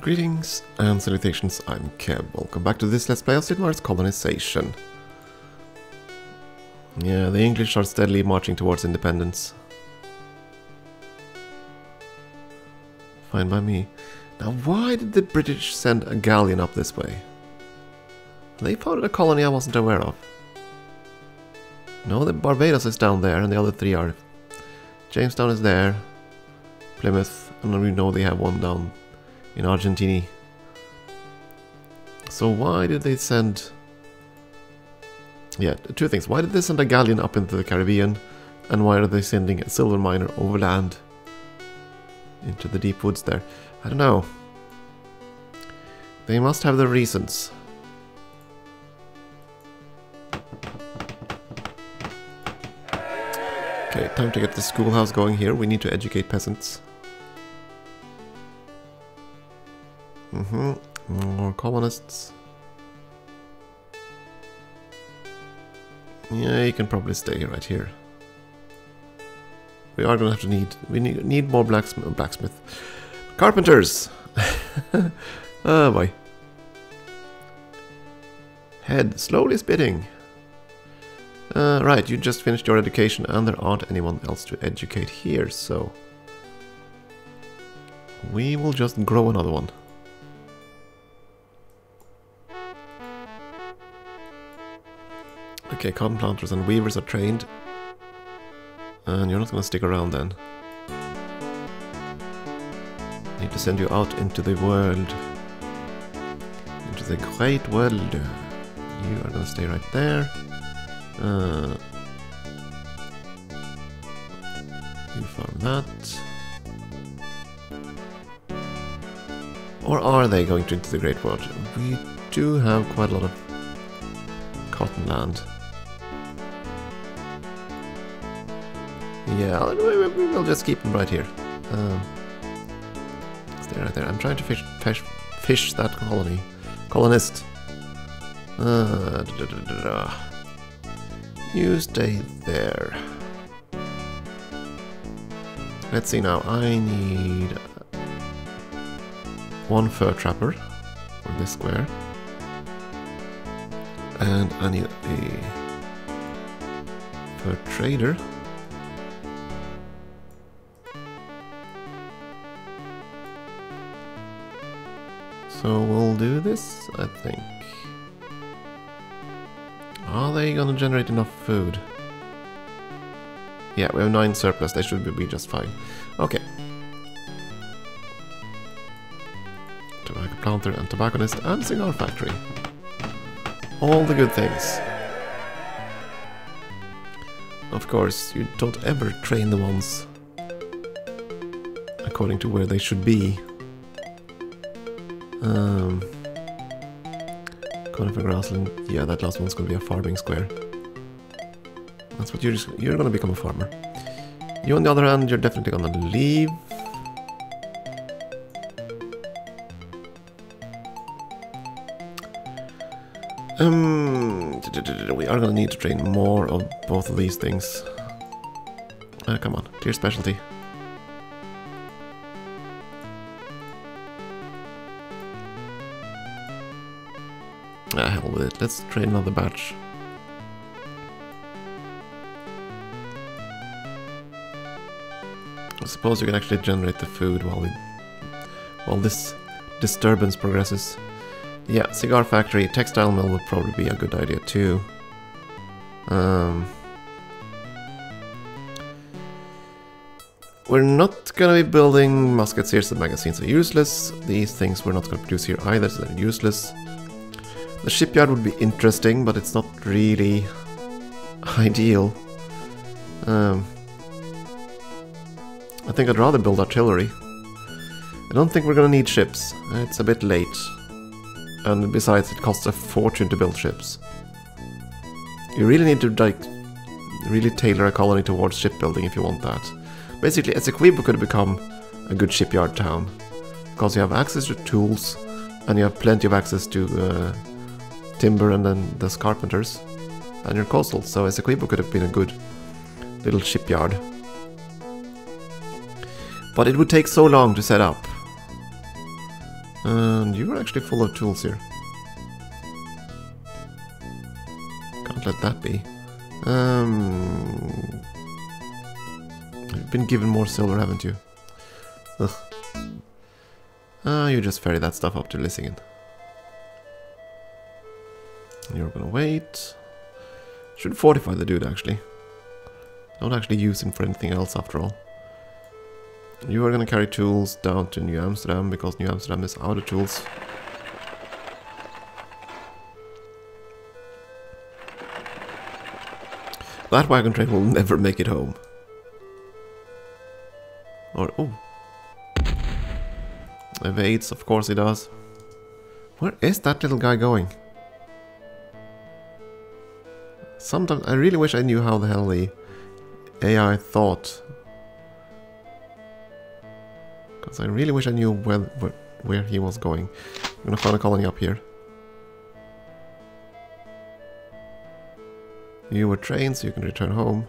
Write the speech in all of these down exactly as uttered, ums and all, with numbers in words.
Greetings and salutations, I'm Kev. Welcome back to this Let's Play of Sid Meier's Colonization. Yeah, the English are steadily marching towards independence. Fine by me. Now, why did the British send a galleon up this way? They founded a colony I wasn't aware of. No, the Barbados is down there and the other three are... Jamestown is there, Plymouth, and we know they have one down in Argentina. So why did they send... Yeah, two things. Why did they send a galleon up into the Caribbean? And why are they sending a silver miner overland into the deep woods there? I don't know. They must have their reasons. Okay, time to get the schoolhouse going here. We need to educate peasants. Mm-hmm. More colonists. Yeah, you can probably stay right here. We are gonna have to need we need, need more blacksmith blacksmith. Carpenters! Oh boy. Head slowly spitting. Uh, right, you just finished your education and there aren't anyone else to educate here, so we will just grow another one. Okay, cotton planters and weavers are trained. And you're not gonna stick around then. I need to send you out into the world. Into the great world. You are gonna stay right there. Uh, you farm that. Or are they going to into the great world? We do have quite a lot of cotton land. Yeah, we'll just keep them right here. Um, stay right there. I'm trying to fish, fish, fish that colony, colonist. Uh, da, da, da, da. You stay there. Let's see now. I need one fur trapper for this square, and I need a fur trader. So we'll do this, I think. Are they gonna generate enough food? Yeah, we have nine surplus, they should be just fine. Okay. Tobacco planter and tobacconist and cigar factory. All the good things. Of course, you don't ever train the ones according to where they should be. Um, Conifer grassland. Yeah, that last one's gonna be a farming square. That's what you're just, you're gonna become a farmer. You, on the other hand, you're definitely gonna leave. Um, we are gonna need to train more of both of these things. Uh, come on, to your specialty. Ah, hell with it. Let's train another batch. I suppose you can actually generate the food while we, while this disturbance progresses. Yeah, cigar factory, textile mill would probably be a good idea too. Um, we're not gonna be building muskets here, so the magazines are useless. These things we're not gonna produce here either, so they're useless. The shipyard would be interesting, but it's not really ideal. Um, I think I'd rather build artillery. I don't think we're gonna need ships. It's a bit late. And besides, it costs a fortune to build ships. You really need to, like, really tailor a colony towards shipbuilding if you want that. Basically, Essequibo could become a good shipyard town. Because you have access to tools, and you have plenty of access to... Uh, timber and then the carpenters and your coastal, so Essequibo could have been a good little shipyard. But it would take so long to set up. And you're actually full of tools here. Can't let that be. Um, you've been given more silver, haven't you? Ugh. Uh, you just ferry that stuff up to Lissingen. You're gonna wait. Should fortify the dude, actually. Don't actually use him for anything else, after all. You are gonna carry tools down to New Amsterdam, because New Amsterdam is out of tools. That wagon train will never make it home. Or, oh. Evades, of course he does. Where is that little guy going? Sometimes I really wish I knew how the hell the A I thought. Because I really wish I knew where, where, where he was going. I'm gonna find a colony up here. You were trained so you can return home.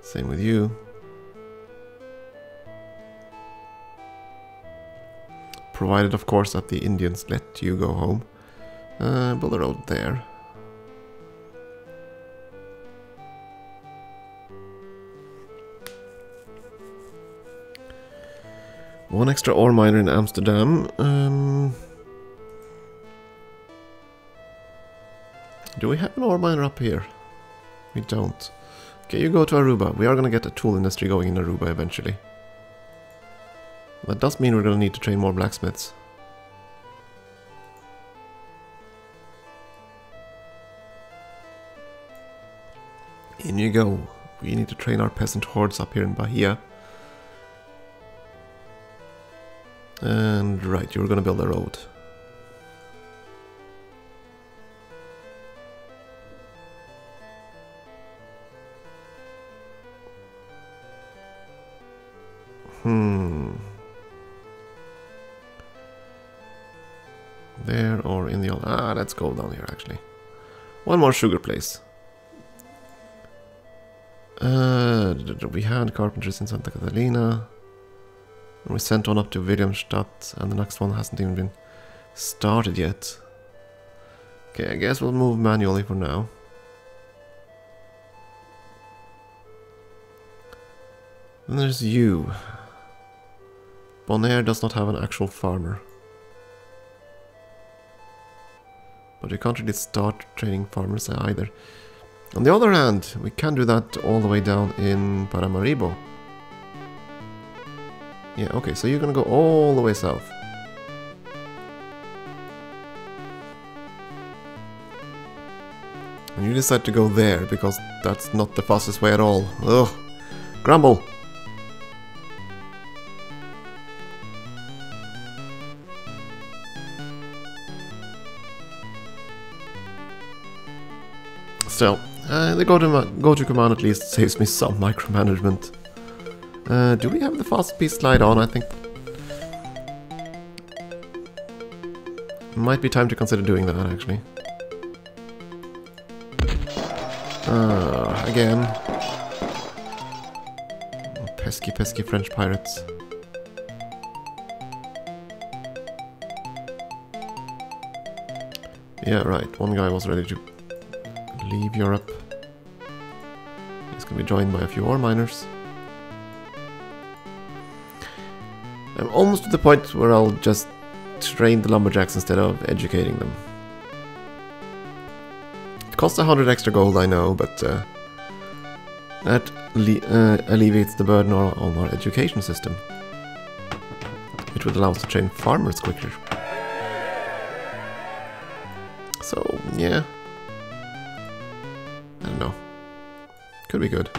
Same with you. Provided, of course, that the Indians let you go home. Uh, build a road there. One extra ore miner in Amsterdam. Um, do we have an ore miner up here? We don't. Okay, you go to Aruba. We are going to get a tool industry going in Aruba eventually. That does mean we're going to need to train more blacksmiths. In you go. We need to train our peasant hordes up here in Bahia. And right, you're gonna build a road. Hmm. There or in the old... Ah, let's go down here, actually. One more sugar place. Uh, we had carpenters in Santa Catalina. We sent one up to Willemstad, and the next one hasn't even been started yet. Okay, I guess we'll move manually for now. Then there's you. Bonaire does not have an actual farmer. But we can't really start training farmers either. On the other hand, we can do that all the way down in Paramaribo. Yeah, okay, so you're gonna go all the way south. And you decide to go there, because that's not the fastest way at all. Ugh! Grumble! Still, uh, the go-to command at least saves me some micromanagement. Uh, do we have the fast speed slide on, I think? Might be time to consider doing that, actually. Uh, again. Oh, pesky, pesky French pirates. Yeah, right. One guy was ready to leave Europe. He's gonna be joined by a few ore miners. I'm almost to the point where I'll just train the lumberjacks instead of educating them. It costs a hundred extra gold, I know, but uh, that alle uh, alleviates the burden on our education system. It would allow us to train farmers quicker. So, yeah. I don't know. Could be good.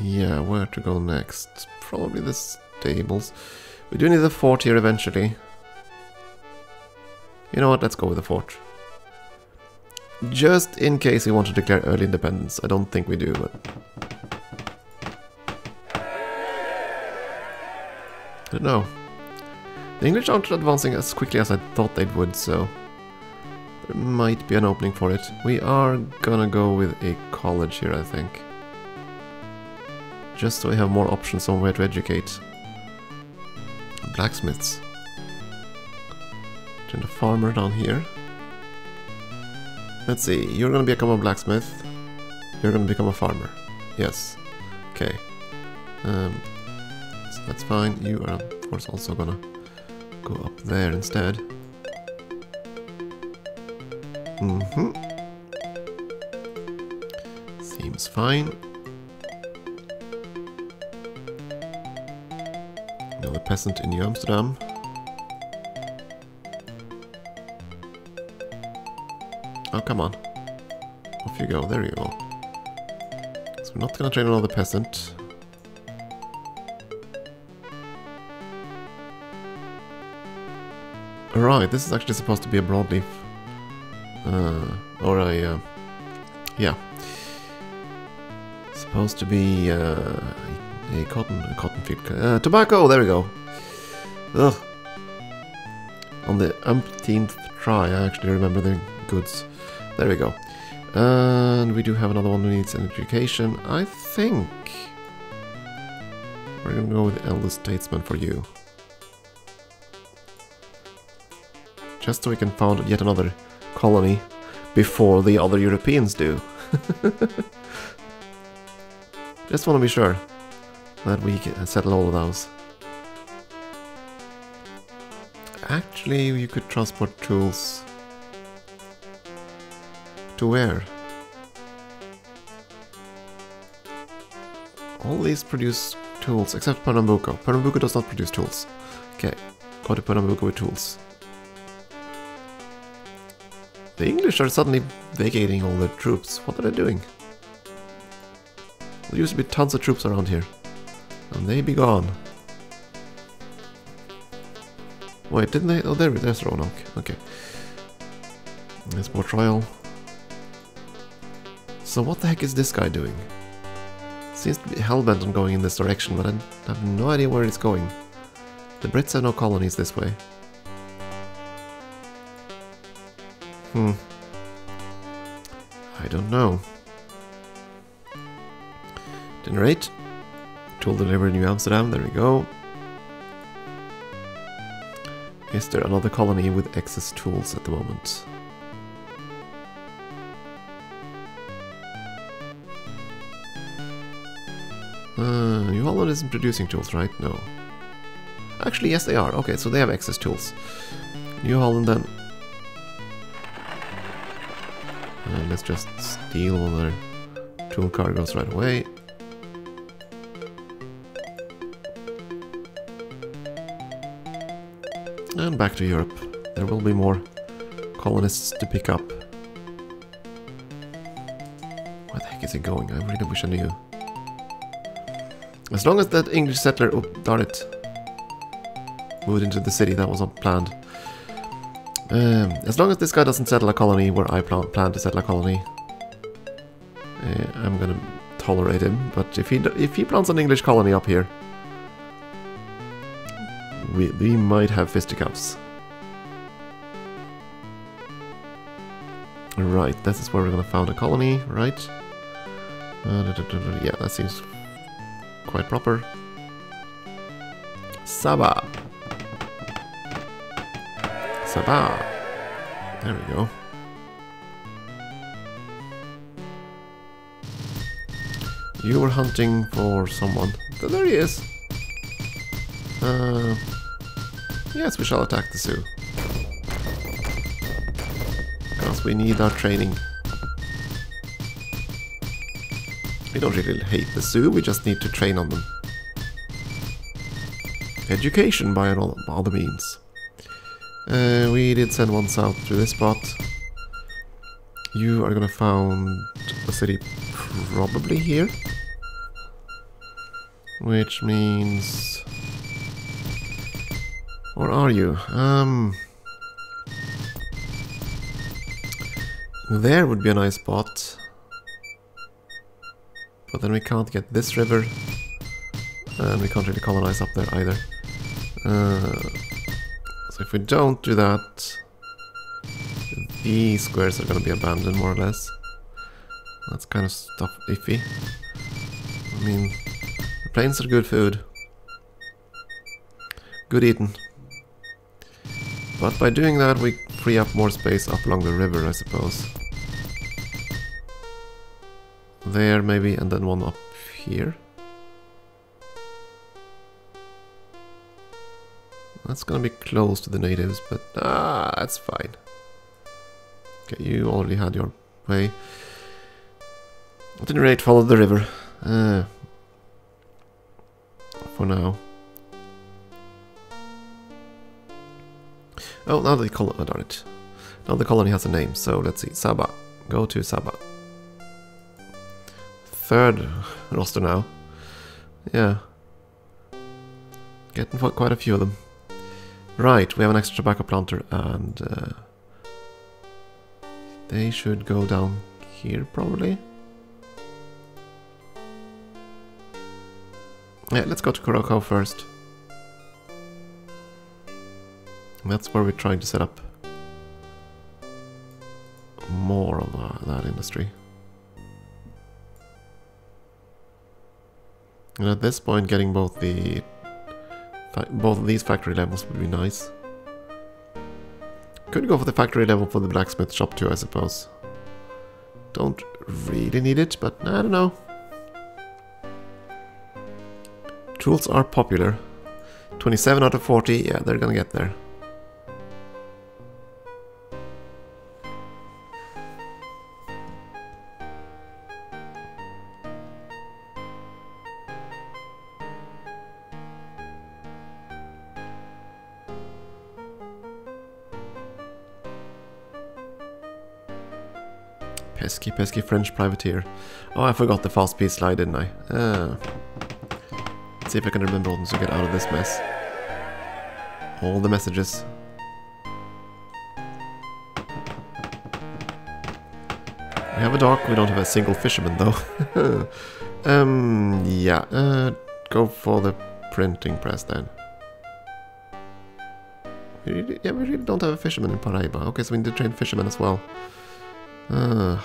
Yeah, where to go next? Probably the stables. We do need the fort here eventually. You know what, let's go with the fort. Just in case we want to declare early independence. I don't think we do, but... I don't know. The English aren't advancing as quickly as I thought they would, so... there might be an opening for it. We are gonna go with a college here, I think. just so I have more options on where to educate. Blacksmiths. Then the farmer down here. Let's see, you're gonna become a blacksmith. You're gonna become a farmer. Yes. Okay. Um, so that's fine. You are of course also gonna go up there instead. Mm-hmm. Seems fine. Another peasant in New Amsterdam. Oh, come on. Off you go. There you go. So we're not gonna train another peasant. Alright, this is actually supposed to be a broadleaf. Uh, or a... Uh, yeah. Supposed to be uh, a, a cotton... A cotton field... Uh, tobacco! There we go! Ugh. On the umpteenth try, I actually remember the goods. There we go. And we do have another one who needs an education. I think we're gonna go with the eldest statesman for you. Just so we can found yet another colony before the other Europeans do. Just want to be sure that we can settle all of those. Actually, you could transport tools. To where? All these produce tools except Pernambuco. Pernambuco does not produce tools. Okay, go to Pernambuco with tools. The English are suddenly vacating all their troops. What are they doing? There used to be tons of troops around here. And they be gone. Wait, didn't they? Oh, there, there's Roanoke. Okay. There's Port Royal. So what the heck is this guy doing? Seems to be hellbent on going in this direction, but I have no idea where it's going. The Brits have no colonies this way. Hmm. I don't know. Dinner eight. Tool delivery in New Amsterdam, there we go. Is there another colony with excess tools at the moment? Uh, New Holland isn't producing tools, right? No. Actually, yes they are. Okay, so they have excess tools. New Holland then. Uh, let's just steal all their tool cargoes right away. And back to Europe. There will be more colonists to pick up. Where the heck is it going? I really wish I knew. As long as that English settler, oh darn it, moved into the city, that was not planned. Um, as long as this guy doesn't settle a colony where I plan, plan to settle a colony, uh, I'm gonna tolerate him. But if he if he plants an English colony up here, we we might have fisticuffs. Right, this is where we're gonna found a colony, right? Uh, yeah, that seems quite proper. Saba. Saba. There we go. You were hunting for someone. There he is. Uh, yes, we shall attack the Sioux. Because we need our training. We don't really hate the Sioux, we just need to train on them. Education by all other means. Uh, we did send one south to this spot. You are gonna found a city probably here. Which means... Where are you? Um, there would be a nice spot. But then we can't get this river, and we can't really colonize up there either. Uh, so if we don't do that, these squares are going to be abandoned more or less. That's kind of stuff iffy. I mean, Plains are good food. Good eating. But by doing that we free up more space up along the river, I suppose. There maybe, and then one up here. That's gonna be close to the natives, but ah, that's fine. Okay, you already had your way. At any rate, follow the river. Uh, for now. Oh, now the colony, oh, darn it. Now the colony has a name, so let's see. Saba. Go to Saba. Third roster now. Yeah. Getting quite a few of them. Right, we have an extra tobacco planter, and uh, they should go down here probably. Yeah, let's go to Kuroko first. That's where we're trying to set up more of uh, that industry. And at this point, getting both the both of these factory levels would be nice. Could go for the factory level for the blacksmith shop too, I suppose. Don't really need it, but I don't know. Tools are popular. twenty-seven out of forty, yeah, they're gonna get there. Pesky, pesky French privateer. Oh, I forgot the fast speed slide, didn't I? Uh, let's see if I can remember all them to get out of this mess. All the messages. We have a dock, we don't have a single fisherman though. um, yeah, uh, go for the printing press then. We really, yeah, we really don't have a fisherman in Paraiba. Okay, so we need to train fishermen as well. Uh.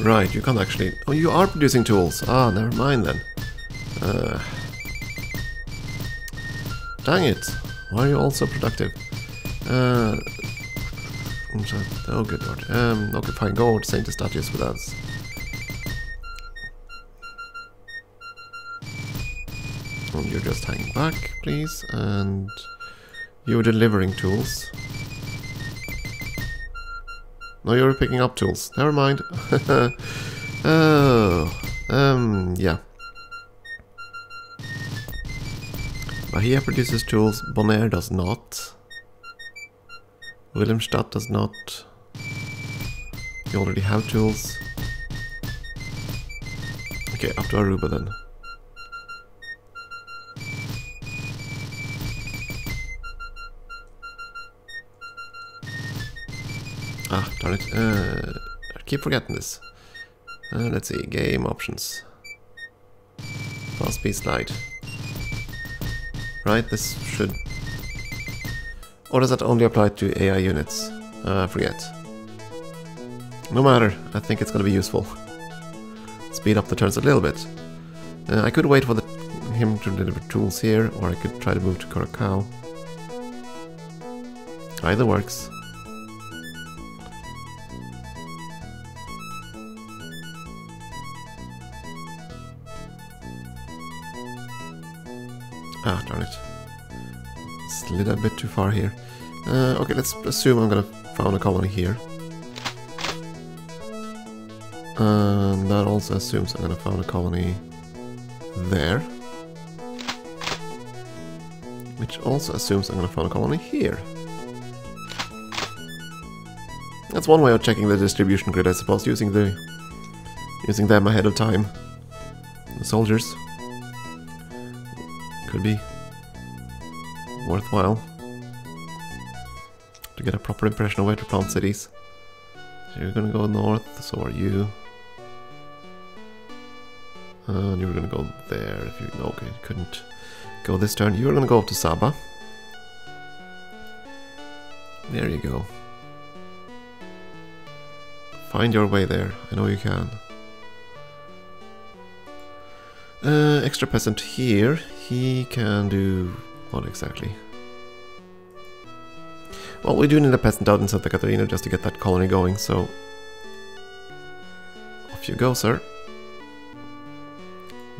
Right, you can't actually... Oh, you are producing tools! Ah, never mind then. Uh, dang it! Why are you all so productive? Uh, oh, good lord. Um, okay, fine, go to Sint Eustatius with us. Oh, you're just hanging back, please, and... You're delivering tools. No, you're picking up tools. Never mind. oh, um, yeah. Bahia produces tools. Bonaire does not. Willemstad does not. You already have tools. Okay, up to Aruba then. Ah, darn it. Uh, I keep forgetting this. Uh, let's see. Game options. Fast speed slide. Right, this should... Or does that only apply to A I units? Uh, I forget. No matter. I think it's going to be useful. Speed up the turns a little bit. Uh, I could wait for the, him to deliver tools here, or I could try to move to Curacao. Either works. Ah, darn it. Slid a bit too far here. Uh, okay, let's assume I'm gonna found a colony here. And that also assumes I'm gonna found a colony there. Which also assumes I'm gonna found a colony here. That's one way of checking the distribution grid, I suppose, using the using them ahead of time. The soldiers. Could be worthwhile. to get a proper impression of where to plant cities. So you're gonna go north, so are you. And you're gonna go there if you... okay, you couldn't go this turn. You're gonna go up to Saba. There you go. Find your way there, I know you can. Uh, extra peasant here, he can do... what exactly? Well, we do need a peasant out in Santa Catalina just to get that colony going, so... off you go, sir.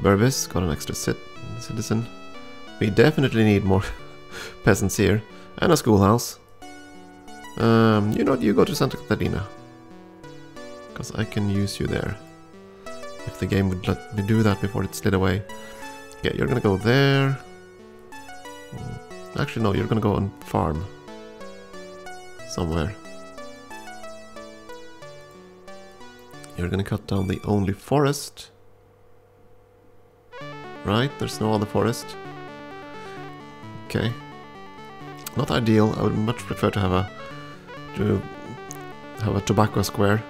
Burbis got an extra sit citizen. We definitely need more peasants here. And a schoolhouse. Um, you know what, you go to Santa Catalina. Because I can use you there. If the game would let me do that before it slid away. Okay, you're gonna go there. Actually, no, you're gonna go on farm. Somewhere. You're gonna cut down the only forest. Right, there's no other forest. Okay. Not ideal, I would much prefer to have a... to have a tobacco square.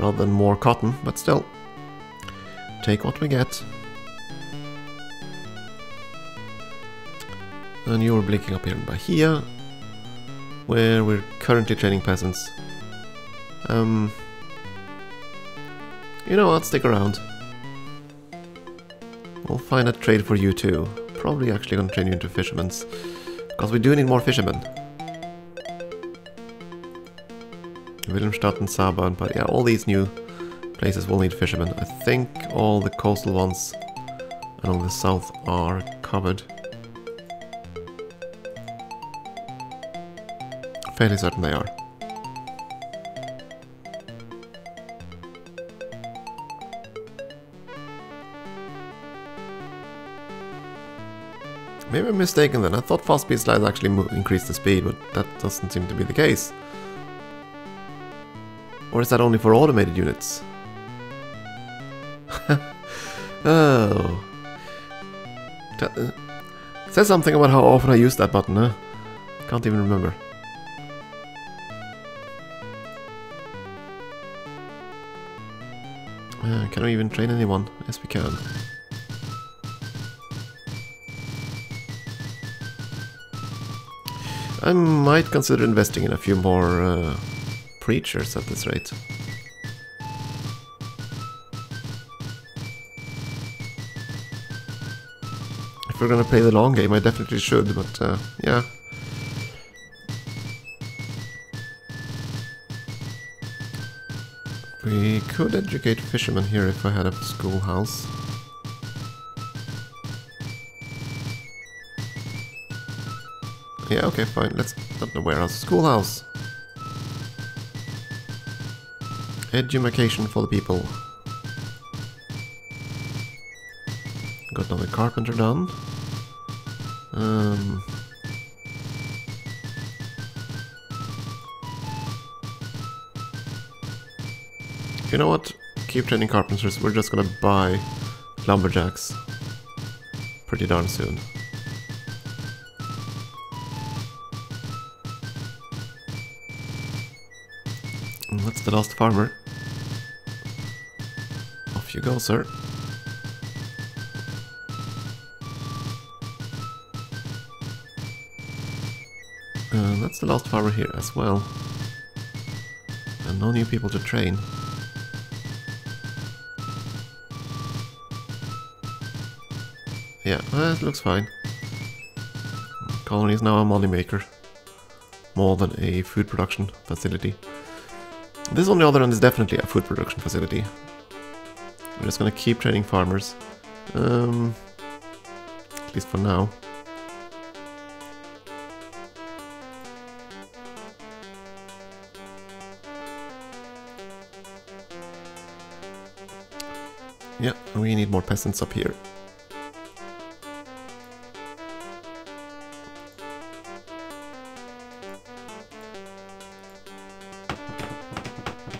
Rather than more cotton, but still. Take what we get. And you're blinking up here in Bahia, where we're currently training peasants. Um, you know what, stick around. We'll find a trade for you too. Probably actually gonna train you into fishermen's, because we do need more fishermen. Willemstad and Saba and Paraiba, yeah, all these new places will need fishermen. I think all the coastal ones along the south are covered. Fairly certain they are. Maybe I'm mistaken then. I thought fast speed slides actually increased the speed, but that doesn't seem to be the case. Or is that only for automated units? Oh. T uh, says something about how often I use that button, huh? Can't even remember. Uh, can we even train anyone? Yes, we can. I might consider investing in a few more uh, preachers at this rate. If we're gonna play the long game, I definitely should, but uh, yeah. We could educate fishermen here if I had a schoolhouse. Yeah, okay, fine. Let's not the warehouse. Schoolhouse. Edumacation for the people. Got another carpenter done. Um, you know what? Keep training carpenters. We're just gonna buy lumberjacks pretty darn soon. That's the last farmer. Off you go, sir. Uh, that's the last farmer here as well. And no new people to train. Yeah, that looks fine. Colony is now a moneymaker. More than a food production facility. This on the other hand is definitely a food production facility. We're just gonna keep training farmers. Um, at least for now. Yeah, we need more peasants up here.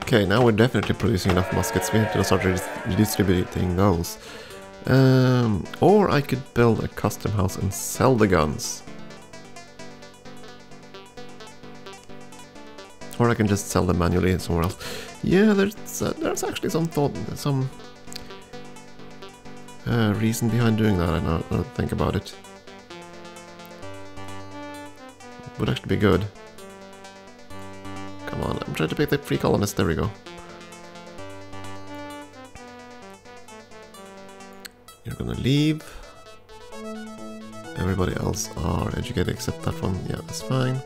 Okay, now we're definitely producing enough muskets. We have to start redistributing those. Um, or I could build a custom house and sell the guns. Or I can just sell them manually somewhere else. Yeah, there's uh, there's actually some thought, some uh, reason behind doing that. I don't, I don't think about it. It would actually be good. Come on, I'm trying to pick the free colonists. There we go. You're gonna leave. Everybody else are educated except that one. Yeah, that's fine.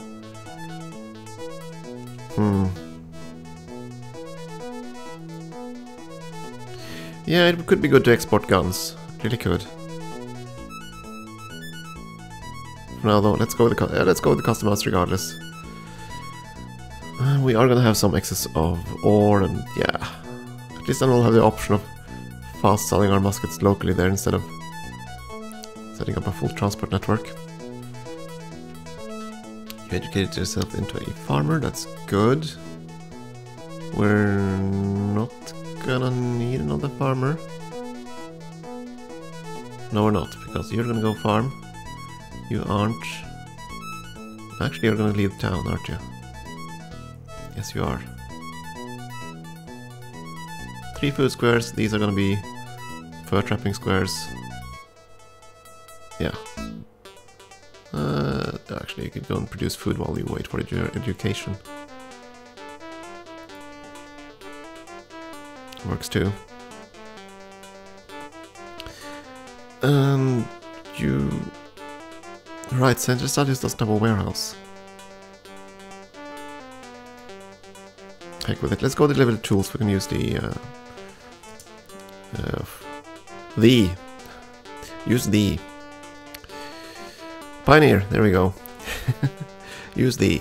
Hmm. Yeah, it could be good to export guns. It really could. For now, though, let's go with the uh, let's go with the customers regardless. Uh, we are gonna have some excess of ore, and yeah, at least then we'll have the option of fast selling our muskets locally there instead of setting up a full transport network. You educated yourself into a farmer, that's good. We're not gonna need another farmer. No, we're not, because you're gonna go farm. You aren't. Actually, you're gonna leave town, aren't you? Yes, you are. Three food squares, these are gonna be fur trapping squares. Yeah. Uh, actually, you could go and produce food while you wait for your education. Works too. Um, you... Right, Sint Eustatius doesn't have a warehouse. Heck with it. Let's go deliver the tools. We can use the... Uh, uh, the... Use the... Pioneer, there we go. Use the.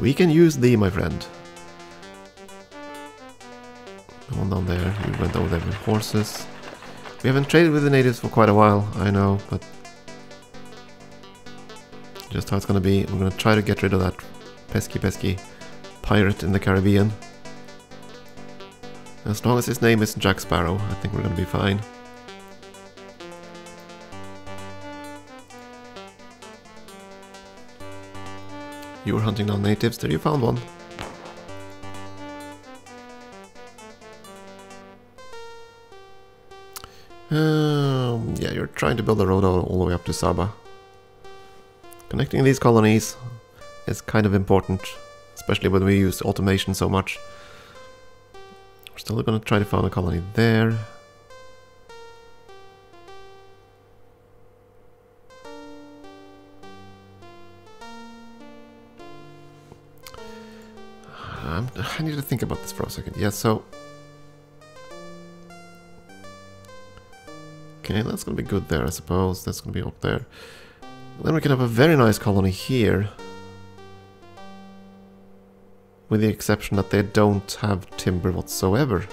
We can use the, my friend. The one down there, we went over there with horses. We haven't traded with the natives for quite a while, I know, but just how it's gonna be. I'm gonna try to get rid of that pesky, pesky pirate in the Caribbean. As long as his name isn't Jack Sparrow, I think we're gonna be fine. You were hunting down natives, there you found one. Um, yeah, you're trying to build a road all the way up to Saba. Connecting these colonies is kind of important, especially when we use automation so much. We're still going to try to found a colony there. I need to think about this for a second. Yeah, so... Okay, that's gonna be good there, I suppose. That's gonna be up there. Then we can have a very nice colony here. With the exception that they don't have timber whatsoever.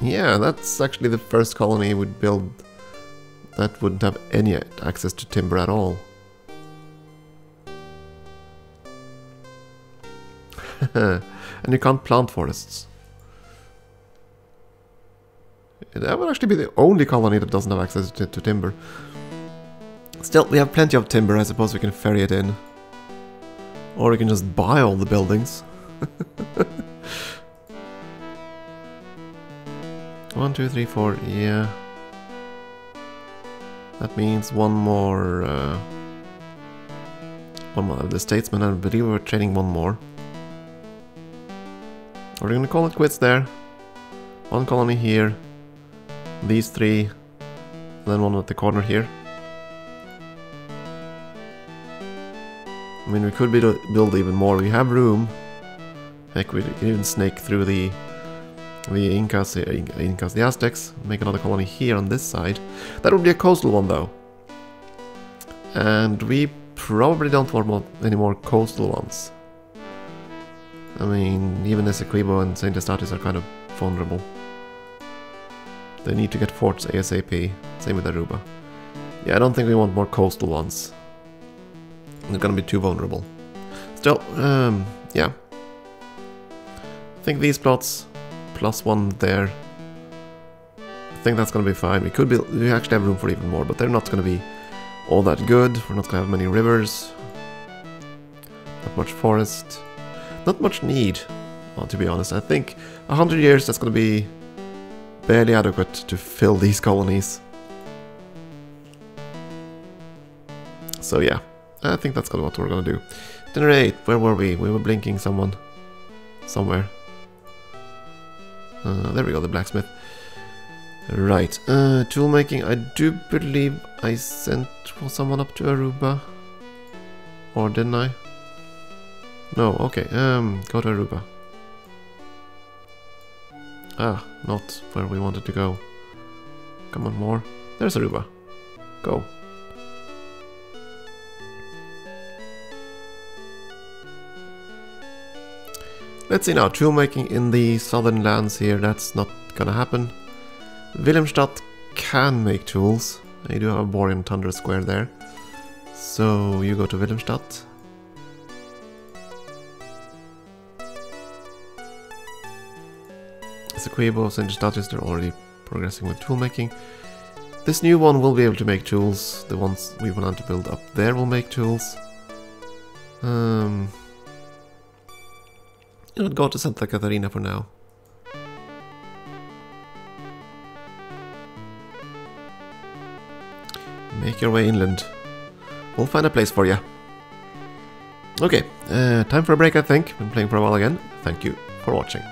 Yeah, that's actually the first colony we'd build that wouldn't have any access to timber at all. And you can't plant forests. That would actually be the only colony that doesn't have access to, to timber. Still, we have plenty of timber. I suppose we can ferry it in. Or we can just buy all the buildings. One, two, three, four, yeah. That means one more... Uh, one more of the statesmen. I believe we're training one more. We're gonna call it quits there. One colony here, these three, and then one at the corner here. I mean, we could build even more. We have room. Heck, we can even snake through the the Incas, Incas, the Aztecs. Make another colony here on this side. That would be a coastal one though, and we probably don't want any more coastal ones. I mean, even Essequibo and Sint Eustatius are kind of vulnerable. They need to get forts ASAP. Same with Aruba. Yeah, I don't think we want more coastal ones. They're gonna be too vulnerable. Still, um, yeah. I think these plots, plus one there. I think that's gonna be fine. We could be, we actually have room for even more, but they're not gonna be all that good. We're not gonna have many rivers. Not much forest. Not much need, well, to be honest. I think a hundred years, that's gonna be barely adequate to fill these colonies. So yeah, I think that's what we're gonna do. Generate, where were we? We were blinking someone. Somewhere. Uh, there we go, the blacksmith. Right, uh, tool making. I do believe I sent someone up to Aruba. Or didn't I? No, okay, um, go to Aruba. Ah, not where we wanted to go. Come on, more. There's Aruba. Go. Let's see now, tool making in the southern lands here, that's not gonna happen. Willemstad can make tools. You do have a boreum tundra square there. So you go to Willemstad. Essequibo, Sint Eustatius, they're already progressing with tool making. This new one will be able to make tools. The ones we want to build up there will make tools. Um... You would go to Santa Catalina for now. Make your way inland. We'll find a place for you. Okay, uh, time for a break, I think. Been playing for a while again. Thank you for watching.